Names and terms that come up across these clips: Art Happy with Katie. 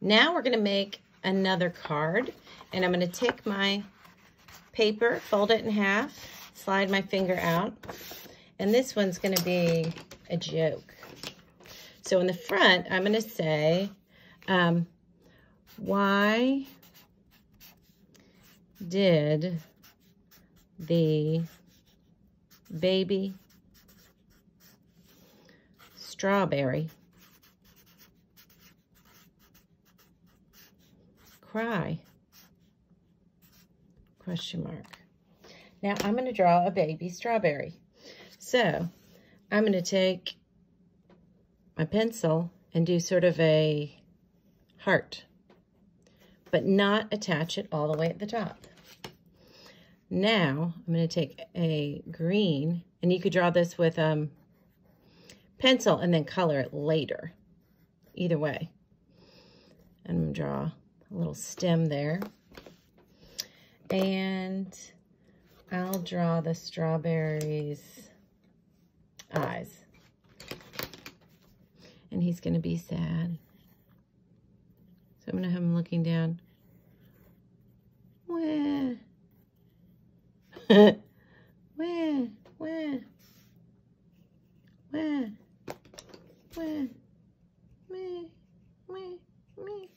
Now we're going to make another card, and I'm going to take my paper, fold it in half, slide my finger out, and this one's going to be a joke. So in the front, I'm going to say, why did the baby strawberry cry? Question mark. Now I'm going to draw a baby strawberry. So I'm going to take my pencil and do sort of a heart, but not attach it all the way at the top. Now I'm going to take a green, and you could draw this with pencil and then color it later, either way. And I'm going to draw a little stem there, and I'll draw the strawberry's eyes, and he's going to be sad. So I'm going to have him looking down. Wah. Wah, wah, wah, wah, meh, meh, meh, meh.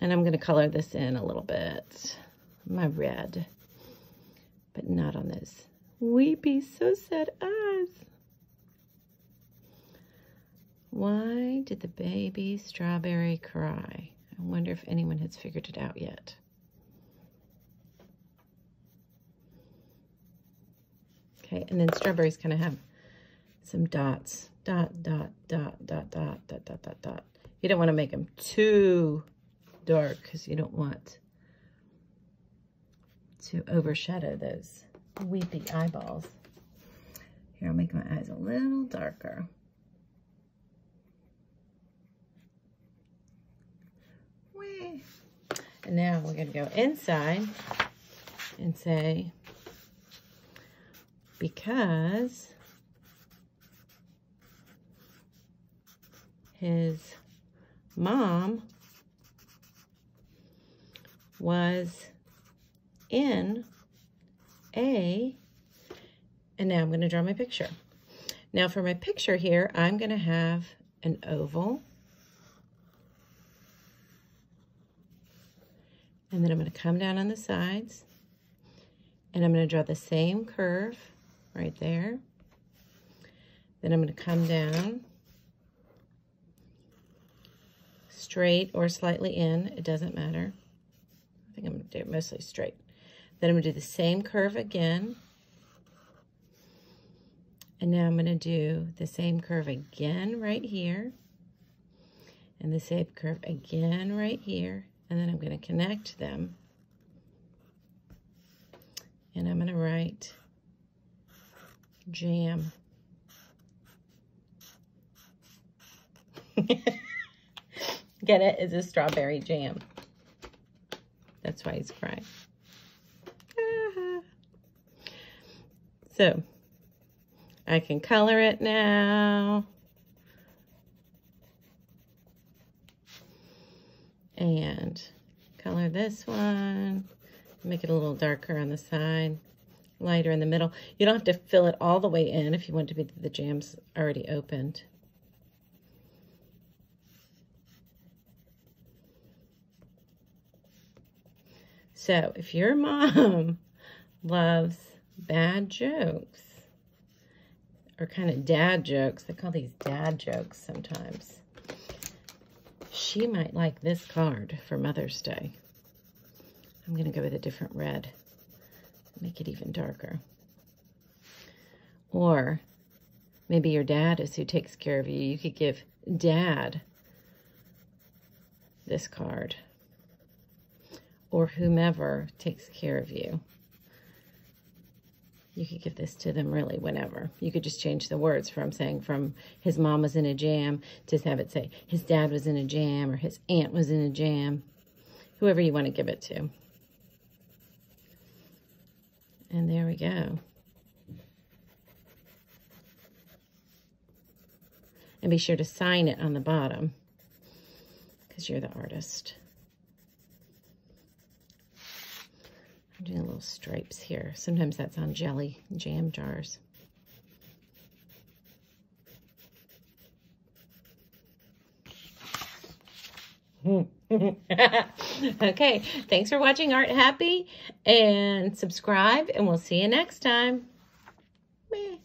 And I'm going to color this in a little bit, my red, but not on this weepy, so sad eyes. Why did the baby strawberry cry? I wonder if anyone has figured it out yet. Okay, and then strawberries kind of have some dots. Dot, dot, dot, dot, dot, dot, dot, dot, dot. You don't want to make them too dark because you don't want to overshadow those weepy eyeballs. Here, I'll make my eyes a little darker. And now we're going to go inside and say, because his mom was in a, and now I'm going to draw my picture. Now for my picture here, I'm going to have an oval. And then I'm going to come down on the sides, and I'm going to draw the same curve right there. Then I'm going to come down straight or slightly in, it doesn't matter. I think I'm going to do it mostly straight. Then I'm going to do the same curve again. And now I'm going to do the same curve again right here, and the same curve again right here. And then I'm going to connect them, and I'm going to write jam. Get it? It's a strawberry jam. That's why he's crying. Ah. So I can color it now. And color this one, make it a little darker on the side, lighter in the middle. You don't have to fill it all the way in if you want to be the jam's already opened. So if your mom loves bad jokes, or kind of dad jokes, they call these dad jokes sometimes, she might like this card for Mother's Day. I'm going to go with a different red, make it even darker. Or maybe your dad is who takes care of you. You could give Dad this card, or whomever takes care of you. You could give this to them really whenever. You could just change the words from saying from his mom was in a jam to have it say his dad was in a jam or his aunt was in a jam. Whoever you want to give it to. And there we go. and be sure to sign it on the bottom because you're the artist. I'm doing little stripes here. Sometimes that's on jelly jam jars. Okay, thanks for watching Art Happy, and subscribe, and we'll see you next time. Bye.